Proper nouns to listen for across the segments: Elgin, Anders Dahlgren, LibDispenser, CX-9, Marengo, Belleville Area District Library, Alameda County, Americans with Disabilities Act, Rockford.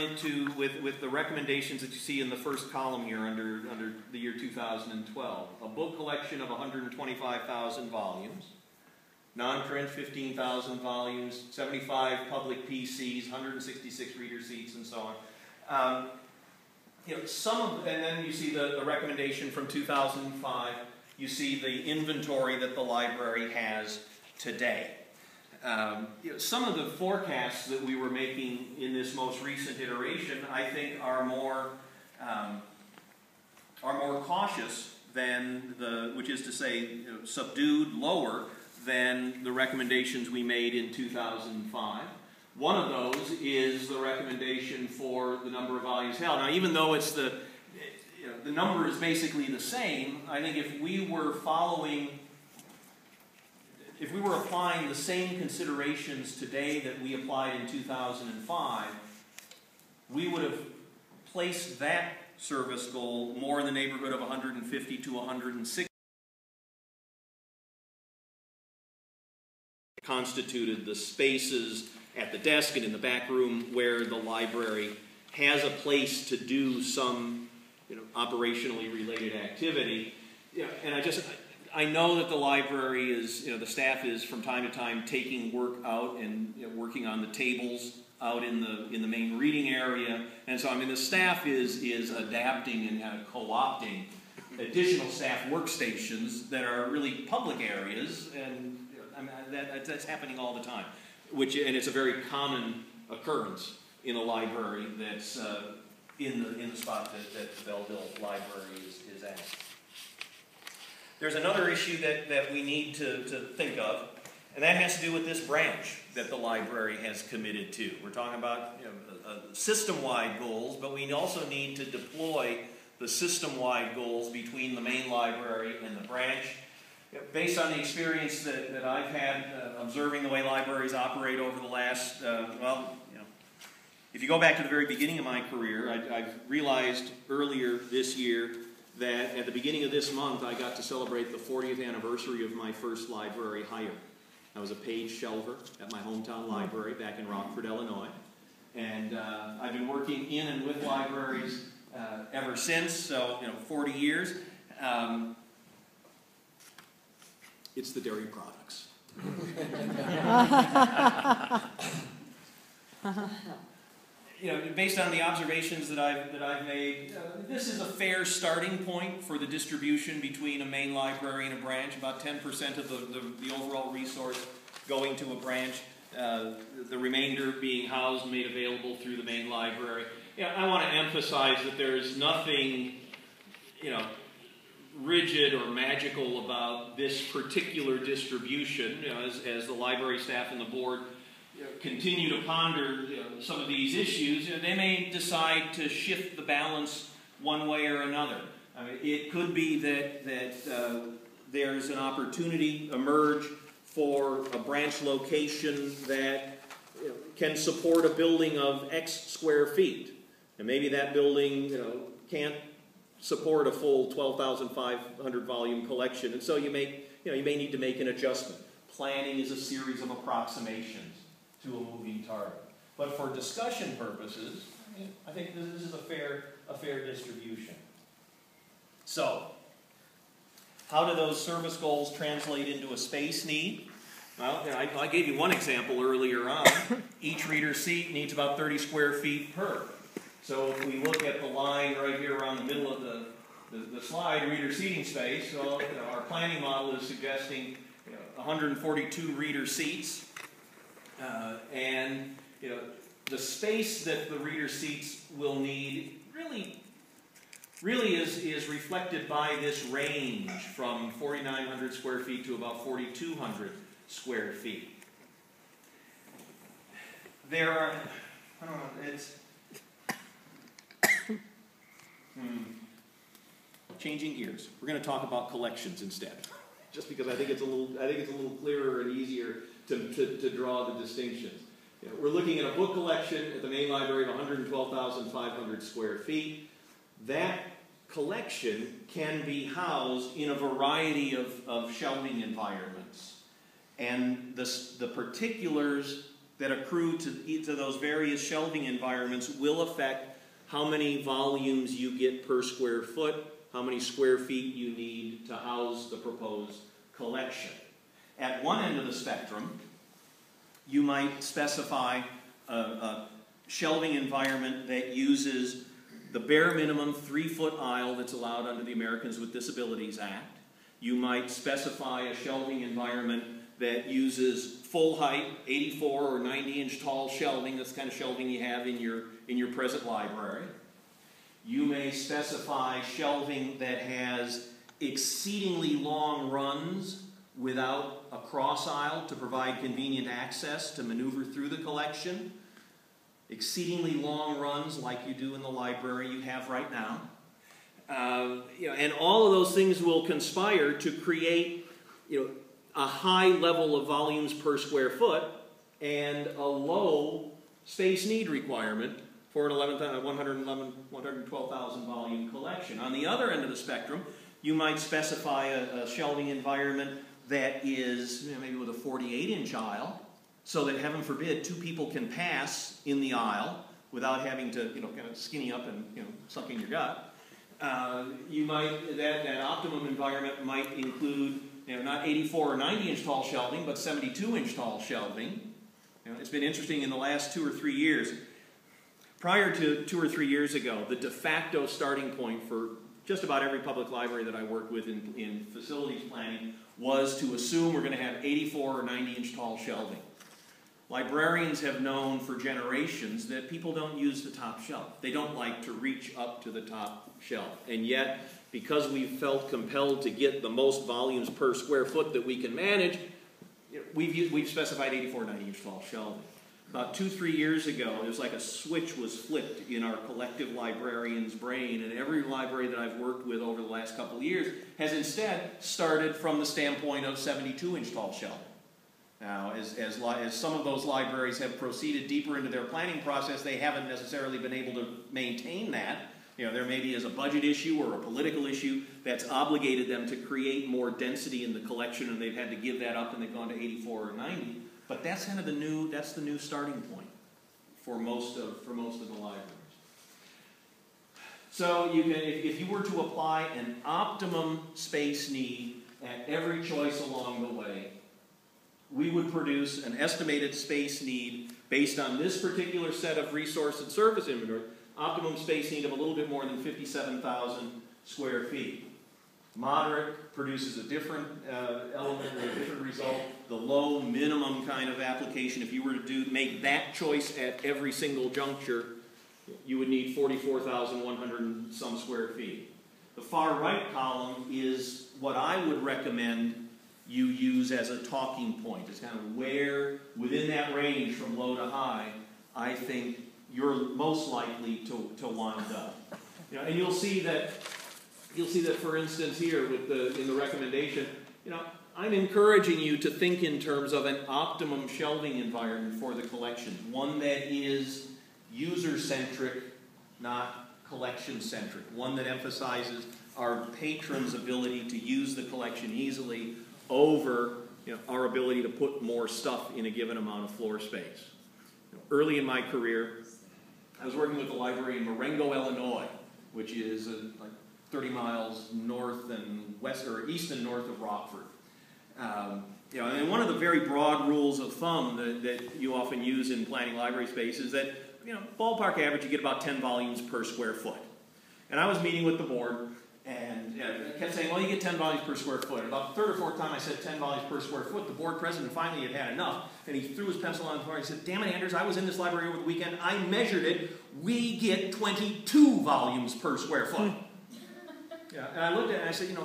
Into with the recommendations that you see in the first column here under the year 2012. A book collection of 125,000 volumes, non-print 15,000 volumes, 75 public PCs, 166 reader seats, and so on. And then you see the recommendation from 2005. You see the inventory that the library has today. Some of the forecasts that we were making in this most recent iteration, I think, are more cautious than which is to say, subdued, lower than the recommendations we made in 2005. One of those is the recommendation for the number of volumes held. Now, even though it's the number is basically the same, I think if we were applying the same considerations today that we applied in 2005, we would have placed that service goal more in the neighborhood of 150 to 160. Constituted the spaces at the desk and in the back room where the library has a place to do some operationally related activity. And I know that the library is, the staff is from time to time taking work out and working on the tables out in the main reading area, and so the staff is adapting and kind of co-opting additional staff workstations that are really public areas, and that's happening all the time. And it's a very common occurrence in a library that's in the spot that the Belleville Library is at. There's another issue that we need to think of, and that has to do with this branch that the library has committed to. We're talking about system-wide goals, but we also need to deploy the system-wide goals between the main library and the branch. Based on the experience that I've had observing the way libraries operate over the last, if you go back to the very beginning of my career, I've realized earlier this year that at the beginning of this month I got to celebrate the 40th anniversary of my first library hire. I was a page shelver at my hometown library back in Rockford, Illinois. And I've been working in and with libraries ever since, so 40 years. It's the dairy products. Based on the observations that I've made, this is a fair starting point for the distribution between a main library and a branch. About 10% of the overall resource going to a branch, the remainder being housed and made available through the main library. I want to emphasize that there is nothing, rigid or magical about this particular distribution. As the library staff and the board continue to ponder some of these issues, they may decide to shift the balance one way or another. It could be that there's an opportunity emerge for a branch location that can support a building of X square feet, and maybe that building can't support a full 12,500 volume collection, and so you may need to make an adjustment. Planning is a series of approximations to a moving target. But for discussion purposes, I think this is a fair distribution. So, how do those service goals translate into a space need? Well, I gave you one example earlier on. Each reader seat needs about 30 square feet per. So if we look at the line right here around the middle of the slide, reader seating space, so our planning model is suggesting 142 reader seats. And the space that the reader seats will need really is reflected by this range from 4,900 square feet to about 4,200 square feet. There are, changing gears. We're going to talk about collections instead, just because I think it's a little clearer and easier to draw the distinctions. We're looking at a book collection at the main library of 112,500 square feet. That collection can be housed in a variety of shelving environments. And the particulars that accrue to those various shelving environments will affect how many volumes you get per square foot, how many square feet you need to house the proposed collection. At one end of the spectrum, you might specify a shelving environment that uses the bare minimum 3-foot aisle that's allowed under the Americans with Disabilities Act. You might specify a shelving environment that uses full height, 84 or 90-inch tall shelving. That's the kind of shelving you have in your present library. You may specify shelving that has exceedingly long runs without a cross aisle to provide convenient access to maneuver through the collection. Exceedingly long runs like you do in the library you have right now. And all of those things will conspire to create a high level of volumes per square foot and a low space need requirement for an 112,000 volume collection. On the other end of the spectrum, you might specify a shelving environment that is maybe with a 48-inch aisle, so that, heaven forbid, 2 people can pass in the aisle without having to, kind of skinny up and, sucking your gut. You might, that optimum environment might include, not 84 or 90-inch tall shelving, but 72-inch tall shelving. It's been interesting in the last 2 or 3 years. Prior to 2 or 3 years ago, the de facto starting point for just about every public library that I worked with in facilities planning was to assume we're going to have 84 or 90-inch tall shelving. Librarians have known for generations that people don't use the top shelf. They don't like to reach up to the top shelf. And yet, because we felt compelled to get the most volumes per square foot that we can manage, we've specified 84, 90-inch tall shelving. About 2 or 3 years ago, it was like a switch was flipped in our collective librarian's brain, and every library that I've worked with over the last couple of years has instead started from the standpoint of 72-inch tall shelving. Now, as some of those libraries have proceeded deeper into their planning process, they haven't necessarily been able to maintain that. There maybe is a budget issue or a political issue that's obligated them to create more density in the collection, and they've had to give that up, and they've gone to 84 or 90. But that's kind of the new starting point for most of the libraries. So you can, if you were to apply an optimum space need at every choice along the way, we would produce an estimated space need based on this particular set of resource and service inventory, optimum space need of a little bit more than 57,000 square feet. Moderate produces a different element or a different result. The low minimum kind of application, if you were to make that choice at every single juncture, you would need 44,100 and some square feet. The far right column is what I would recommend you use as a talking point. It's kind of where, within that range from low to high, I think you're most likely to wind up. And you'll see that, for instance, here with in the recommendation, I'm encouraging you to think in terms of an optimum shelving environment for the collection, one that is user-centric, not collection-centric, one that emphasizes our patrons' ability to use the collection easily over our ability to put more stuff in a given amount of floor space. Early in my career, I was working with the library in Marengo, Illinois, which is like 30 miles north and west, or east and north of Rockford. And one of the very broad rules of thumb that you often use in planning library space is that, ballpark average, you get about 10 volumes per square foot. And I was meeting with the board, and I kept saying, well, you get 10 volumes per square foot. And about the 3rd or 4th time I said 10 volumes per square foot, the board president finally had enough. And he threw his pencil on the floor and he said, damn it, Anders, I was in this library over the weekend. I measured it. We get 22 volumes per square foot. Yeah, and I looked at it and I said,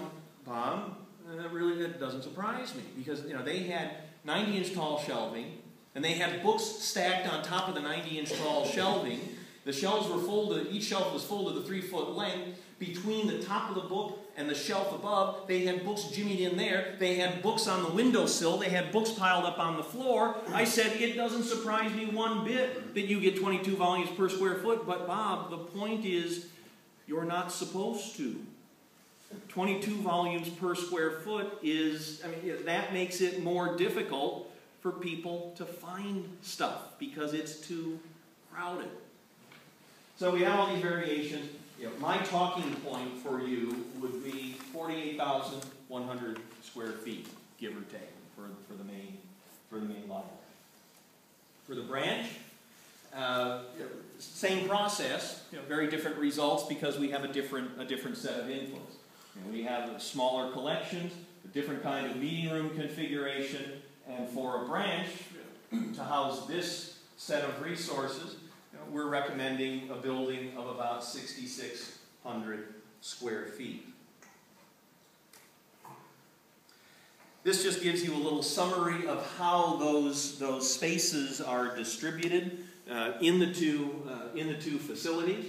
Bob, that doesn't surprise me. Because, they had 90-inch tall shelving. And they had books stacked on top of the 90-inch tall shelving. The shelves were folded, each shelf was folded to the 3-foot length. Between the top of the book and the shelf above, they had books jimmied in there. They had books on the windowsill. They had books piled up on the floor. I said, it doesn't surprise me one bit that you get 22 volumes per square foot. But Bob, the point is, you're not supposed to. 22 volumes per square foot is, that makes it more difficult for people to find stuff because it's too crowded. So we have all these variations. You know, my talking point for you would be 48,100 square feet, give or take, for the main library. For the branch, same process, very different results because we have a different set of inputs. We have smaller collections, a different kind of meeting room configuration, and for a branch to house this set of resources, we're recommending a building of about 6,600 square feet. This just gives you a little summary of how those spaces are distributed in the two facilities.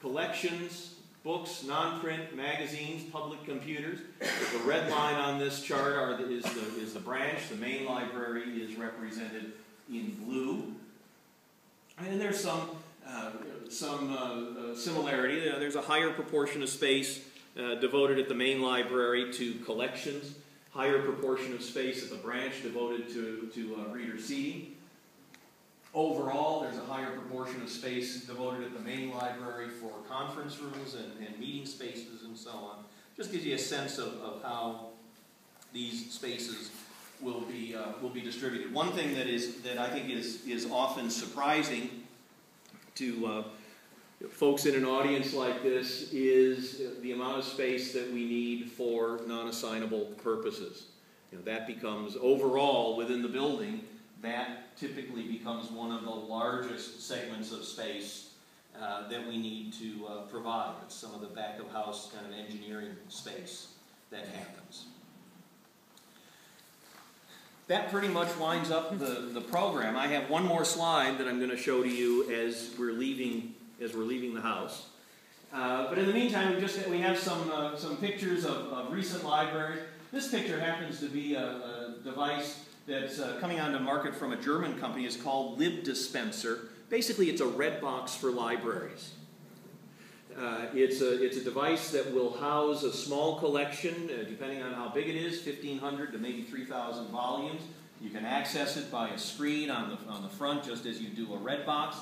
Collections, books, non-print, magazines, public computers. The red line on this chart is the branch. The main library is represented in blue. And there's some similarity. There's a higher proportion of space devoted at the main library to collections, higher proportion of space at the branch devoted to reader seating. Overall, there's a higher proportion of space devoted at the main library for conference rooms and meeting spaces and so on. Just gives you a sense of how these spaces will be distributed. One thing that I think is often surprising to folks in an audience like this is the amount of space that we need for non-assignable purposes. That becomes, overall, within the building, that typically becomes one of the largest segments of space that we need to provide. It's some of the back-of-house kind of engineering space that happens. That pretty much winds up the program. I have one more slide that I'm going to show to you as we're leaving the house. But in the meantime, we have some pictures of recent libraries. This picture happens to be a device that's coming onto market from a German company. It's called LibDispenser. Basically, it's a red box for libraries. It's a device that will house a small collection, depending on how big it is, 1,500 to maybe 3,000 volumes. You can access it by a screen on the front, just as you do a red box.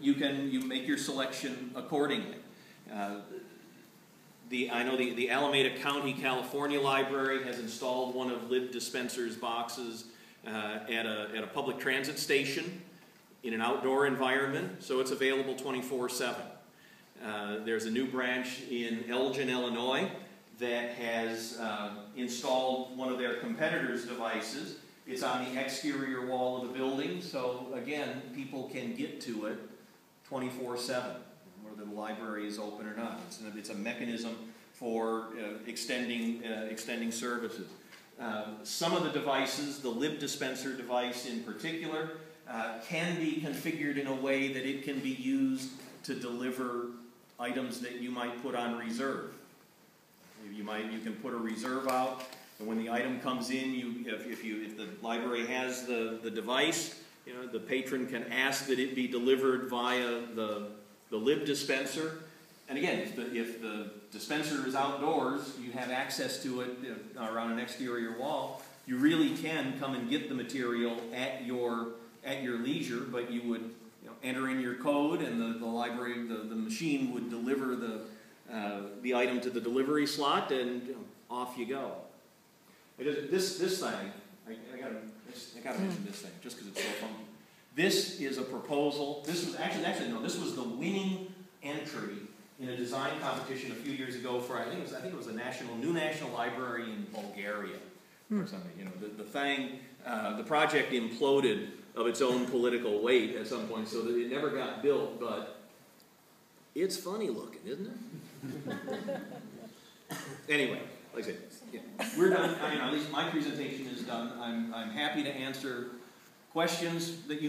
You make your selection accordingly. I know the Alameda County, California library has installed one of LibDispenser's boxes at a public transit station in an outdoor environment, so it's available 24/7. There's a new branch in Elgin, Illinois that has installed one of their competitors' devices. It's on the exterior wall of the building, so again, people can get to it 24/7, whether the library is open or not. It's a mechanism for extending services. Some of the devices, the LibDispenser device in particular, can be configured in a way that it can be used to deliver items that you might put on reserve. You can put a reserve out, and when the item comes in, if the library has the device, the patron can ask that it be delivered via the LibDispenser. And again, if the dispenser is outdoors, you have access to it around an exterior wall. You really can come and get the material at your leisure, but you would enter in your code, and the machine would deliver the item to the delivery slot, and off you go. I gotta mention this thing just because it's so funky. This is a proposal. This was actually the winning entry in a design competition a few years ago for I think it was a new national library in Bulgaria or something. The project imploded of its own political weight at some point, so that it never got built, but it's funny looking, isn't it? Anyway, like I said, we're done. At least my presentation is done. I'm happy to answer questions that you may